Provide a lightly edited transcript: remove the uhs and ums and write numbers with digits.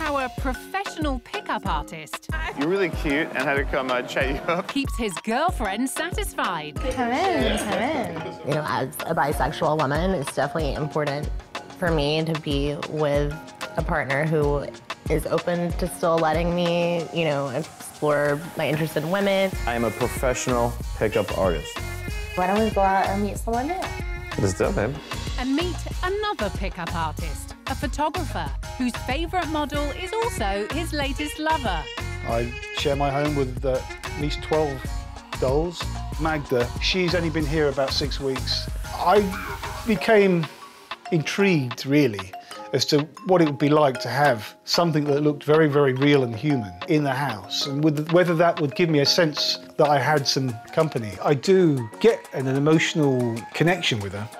power professional pickup artist. You're really cute and had to come chat you up. Keeps his girlfriend satisfied. Come in, come in. You know, as a bisexual woman, it's definitely important for me to be with a partner who is open to still letting me, you know, explore my interest in women. I am a professional pickup artist. Why don't we go out and meet someone new? Let's do it, babe. And meet another pickup artist, a photographer, whose favorite model is also his latest lover. I share my home with at least 12 dolls. Magda, she's only been here about 6 weeks. I became intrigued, really, as to what it would be like to have something that looked very, very real and human in the house, and whether that would give me a sense that I had some company. I do get an emotional connection with her.